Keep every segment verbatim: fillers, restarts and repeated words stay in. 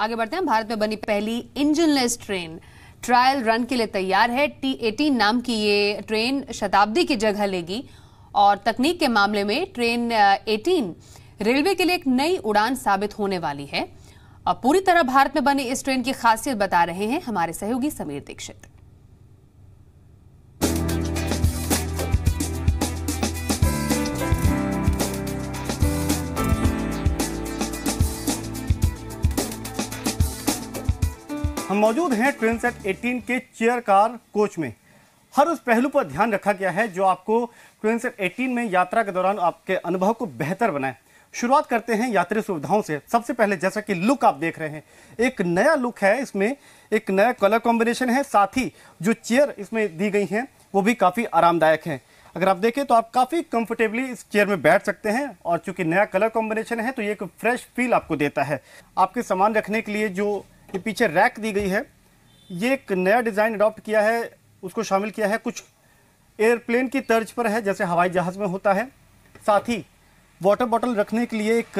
आगे बढ़ते हैं। भारत में बनी पहली इंजनलेस ट्रेन ट्रायल रन के लिए तैयार है। टी अठारह नाम की ये ट्रेन शताब्दी की जगह लेगी और तकनीक के मामले में ट्रेन अठारह रेलवे के लिए एक नई उड़ान साबित होने वाली है। और पूरी तरह भारत में बनी इस ट्रेन की खासियत बता रहे हैं हमारे सहयोगी समीर दीक्षित। हम मौजूद हैं ट्रेन सेट अठारह के चेयर कार कोच में। हर उस पहलू पर ध्यान रखा गया है जो आपको ट्रेन सेट अठारह में यात्रा के दौरान आपके अनुभव को बेहतर बनाए। शुरुआत करते हैं यात्री सुविधाओं से। सबसे पहले जैसा कि लुक आप देख रहे हैं, एक नया लुक है, इसमें एक नया कलर कॉम्बिनेशन है। साथ ही जो चेयर इसमें दी गई हैं वो भी काफ़ी आरामदायक हैं। अगर आप देखें तो आप काफ़ी कंफर्टेबली इस चेयर में बैठ सकते हैं और चूँकि नया कलर कॉम्बिनेशन है तो ये एक फ्रेश फील आपको देता है। आपके सामान रखने के लिए जो ये पीछे रैक दी गई है, ये एक नया डिज़ाइन अडॉप्ट किया है, उसको शामिल किया है। कुछ एयरप्लेन की तर्ज पर है जैसे हवाई जहाज़ में होता है। साथ ही वाटर बॉटल रखने के लिए एक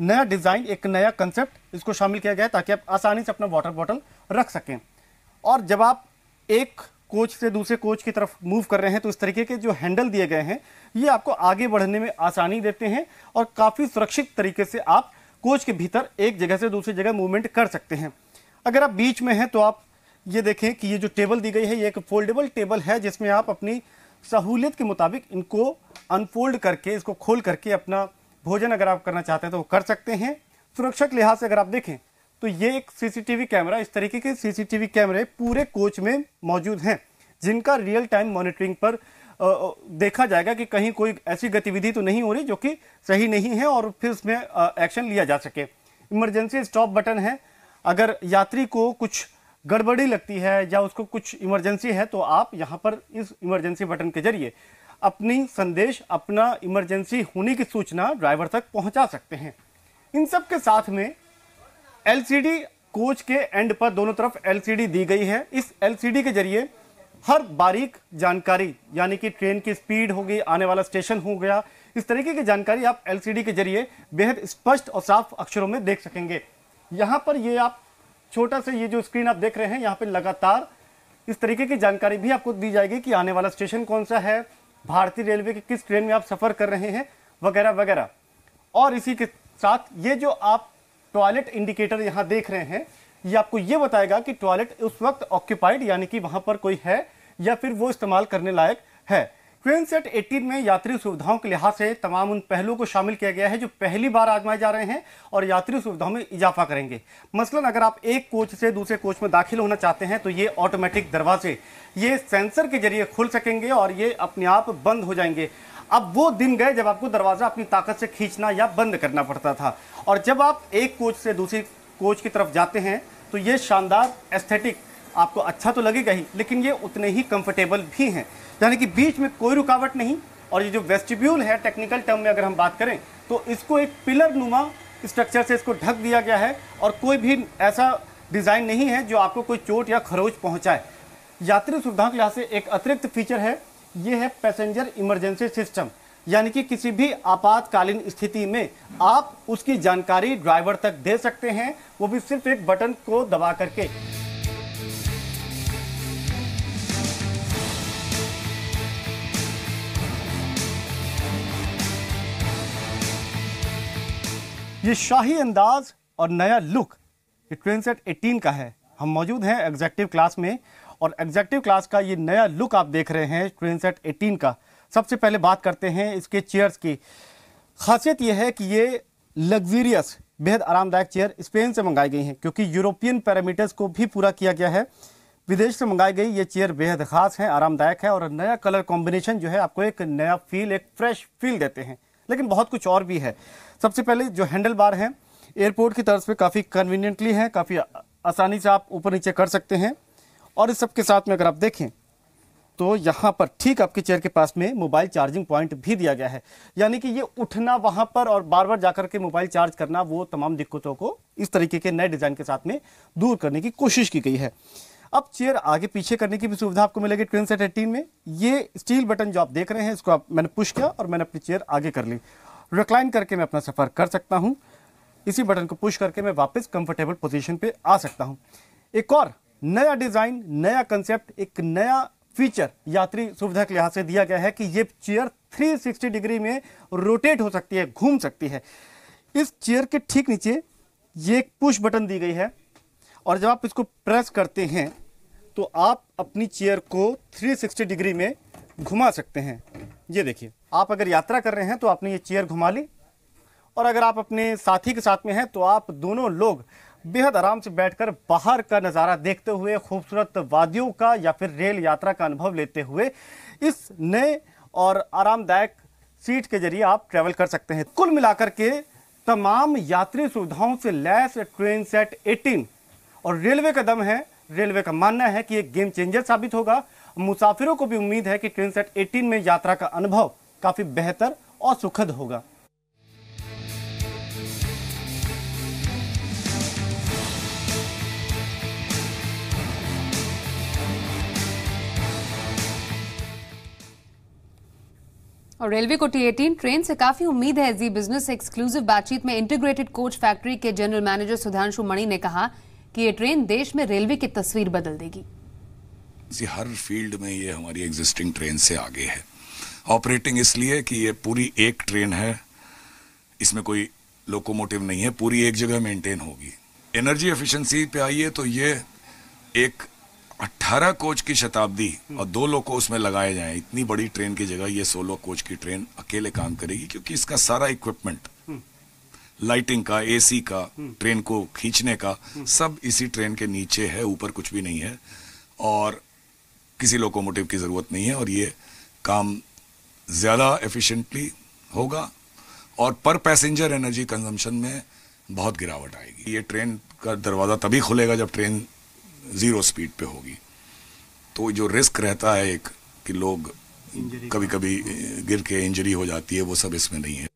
नया डिज़ाइन, एक नया कंसेप्ट इसको शामिल किया गया है ताकि आप आसानी से अपना वाटर बॉटल रख सकें। और जब आप एक कोच से दूसरे कोच की तरफ मूव कर रहे हैं तो इस तरीके के जो हैंडल दिए गए हैं ये आपको आगे बढ़ने में आसानी देते हैं और काफ़ी सुरक्षित तरीके से आप कोच के भीतर एक जगह से दूसरी जगह मूवमेंट कर सकते हैं। अगर आप बीच में हैं तो आप ये देखें कि ये जो टेबल दी गई है ये एक फोल्डेबल टेबल है जिसमें आप अपनी सहूलियत के मुताबिक इनको अनफोल्ड करके, इसको खोल करके अपना भोजन अगर आप करना चाहते हैं तो वो कर सकते हैं। सुरक्षा के लिहाज से अगर आप देखें तो ये एक सीसीटीवी कैमरा, इस तरीके के सीसीटीवी कैमरे पूरे कोच में मौजूद हैं जिनका रियल टाइम मॉनिटरिंग पर देखा जाएगा कि कहीं कोई ऐसी गतिविधि तो नहीं हो रही जो कि सही नहीं है और फिर उसमें एक्शन लिया जा सके। इमरजेंसी स्टॉप बटन है, अगर यात्री को कुछ गड़बड़ी लगती है या उसको कुछ इमरजेंसी है तो आप यहाँ पर इस इमरजेंसी बटन के जरिए अपनी संदेश, अपना इमरजेंसी होने की सूचना ड्राइवर तक पहुँचा सकते हैं। इन सब के साथ में एल सी डी कोच के एंड पर दोनों तरफ एल सी डी दी गई है। इस एल सी डी के जरिए हर बारीक जानकारी यानी कि ट्रेन की स्पीड हो गई, आने वाला स्टेशन हो गया, इस तरीके की जानकारी आप एलसीडी के जरिए बेहद स्पष्ट और साफ अक्षरों में देख सकेंगे। यहाँ पर ये आप छोटा सा ये जो स्क्रीन आप देख रहे हैं यहाँ पर लगातार इस तरीके की जानकारी भी आपको दी जाएगी कि आने वाला स्टेशन कौन सा है, भारतीय रेलवे की किस ट्रेन में आप सफ़र कर रहे हैं वगैरह वगैरह। और इसी के साथ ये जो आप टॉयलेट इंडिकेटर यहाँ देख रहे हैं ये आपको ये बताएगा कि टॉयलेट उस वक्त ऑक्यूपाइड यानी कि वहाँ पर कोई है या फिर वो इस्तेमाल करने लायक है। ट्रेन सेट अठारह में यात्री सुविधाओं के लिहाज से तमाम उन पहलुओं को शामिल किया गया है जो पहली बार आजमाए जा रहे हैं और यात्री सुविधाओं में इजाफा करेंगे। मसलन अगर आप एक कोच से दूसरे कोच में दाखिल होना चाहते हैं तो ये ऑटोमेटिक दरवाजे ये सेंसर के जरिए खुल सकेंगे और ये अपने आप बंद हो जाएंगे। अब वो दिन गए जब आपको दरवाज़ा अपनी ताकत से खींचना या बंद करना पड़ता था और जब आप एक कोच से दूसरी कोच की तरफ जाते हैं तो ये शानदार एस्थेटिक आपको अच्छा तो लगेगा ही, लेकिन ये उतने ही कंफर्टेबल भी हैं यानी कि बीच में कोई रुकावट नहीं। और ये जो वेस्टिब्यूल है टेक्निकल टर्म में अगर हम बात करें तो इसको एक पिलर नुमा स्ट्रक्चर से इसको ढक दिया गया है और कोई भी ऐसा डिज़ाइन नहीं है जो आपको कोई चोट या खरोच पहुँचाए। यात्री सुविधाओं के लिहाज से एक अतिरिक्त फीचर है, ये है पैसेंजर इमरजेंसी सिस्टम यानी कि किसी भी आपातकालीन स्थिति में आप उसकी जानकारी ड्राइवर तक दे सकते हैं, वो भी सिर्फ एक बटन को दबा करके। ये शाही अंदाज और नया लुक ये ट्रेन सेट अठारह का है। हम मौजूद हैं एग्जेक्टिव क्लास में और एग्जेक्टिव क्लास का ये नया लुक आप देख रहे हैं ट्रेन सेट अठारह का। सबसे पहले बात करते हैं इसके चेयर्स की। खासियत यह है कि ये लग्जीरियस, बेहद आरामदायक चेयर स्पेन से मंगाई गई हैं क्योंकि यूरोपियन पैरामीटर्स को भी पूरा किया गया है। विदेश से मंगाई गई ये चेयर बेहद ख़ास है, आरामदायक है और नया कलर कॉम्बिनेशन जो है आपको एक नया फील, एक फ्रेश फील देते हैं। लेकिन बहुत कुछ और भी है। सबसे पहले जो हैंडल बार हैं एयरपोर्ट की तर्ज पे काफ़ी कन्वीनियंटली है, काफ़ी आसानी से आप ऊपर नीचे कर सकते हैं। और इस सब के साथ में अगर आप देखें तो यहाँ पर ठीक आपके चेयर के पास में मोबाइल चार्जिंग पॉइंट भी दिया गया है यानी कि ये उठना वहाँ पर और बार बार जाकर के मोबाइल चार्ज करना, वो तमाम दिक्कतों को इस तरीके के नए डिज़ाइन के साथ में दूर करने की कोशिश की गई है। अब चेयर आगे पीछे करने की भी सुविधा आपको मिलेगी ट्रेन सेट अठारह में। ये स्टील बटन जो आप देख रहे हैं इसको आप मैंने पुश किया और मैंने अपनी चेयर आगे कर ली, रिक्लाइन करके मैं अपना सफ़र कर सकता हूँ। इसी बटन को पुश करके मैं वापस कंफर्टेबल पोजीशन पे आ सकता हूँ। एक और नया डिज़ाइन, नया कंसेप्ट, एक नया फीचर यात्री सुविधा के लिहाज से दिया गया है कि ये चेयर तीन सौ साठ डिग्री में रोटेट हो सकती है, घूम सकती है। इस चेयर के ठीक नीचे ये एक पुश बटन दी गई है और जब आप इसको प्रेस करते हैं तो आप अपनी चेयर को तीन सौ साठ डिग्री में घुमा सकते हैं। ये देखिए, आप अगर यात्रा कर रहे हैं तो आपने ये चेयर घुमा ली और अगर आप अपने साथी के साथ में हैं तो आप दोनों लोग बेहद आराम से बैठकर बाहर का नज़ारा देखते हुए, खूबसूरत वादियों का या फिर रेल यात्रा का अनुभव लेते हुए इस नए और आरामदायक सीट के जरिए आप ट्रैवल कर सकते हैं। कुल मिलाकर के तमाम यात्री सुविधाओं से लैस ट्रेन सेट अठारह और रेलवे का दम है, रेलवे का मानना है कि एक गेम चेंजर साबित होगा। मुसाफिरों को भी उम्मीद है कि ट्रेन सेट अठारह में यात्रा का अनुभव काफ़ी बेहतर और सुखद होगा। और रेलवे को टी अठारह ट्रेन से काफी उम्मीद है। जी बिजनेस से एक्सक्लूसिव बातचीत में इंटीग्रेटेड कोच फैक्ट्री के जनरल मैनेजर सुधांशु मणि ने कहा कि ये ट्रेन देश में रेलवे की तस्वीर बदल देगी। जी, हर फील्ड में ये हमारी एग्जिस्टिंग ट्रेन से आगे है। ऑपरेटिंग इसलिए कि ये पूरी एक ट्रेन है, इसमें कोई लोकोमोटिव नहीं है, पूरी एक जगह मेंटेन होगी। एनर्जी एफिशिएंसी पे आइए तो ये एक अट्ठारह कोच की शताब्दी और दो लोको उसमें लगाए जाएं, इतनी बड़ी ट्रेन की जगह ये सोलह कोच की ट्रेन अकेले काम करेगी, क्योंकि इसका सारा इक्विपमेंट, लाइटिंग का, एसी का, ट्रेन को खींचने का, सब इसी ट्रेन के नीचे है, ऊपर कुछ भी नहीं है और किसी लोकोमोटिव की ज़रूरत नहीं है। और ये काम ज़्यादा एफिशिएंटली होगा और पर पैसेंजर एनर्जी कंजम्पशन में बहुत गिरावट आएगी। ये ट्रेन का दरवाज़ा तभी खुलेगा जब ट्रेन जीरो स्पीड पे होगी, तो जो रिस्क रहता है एक कि लोग कभी कभी गिर के इंजरी हो जाती है, वो सब इसमें नहीं है।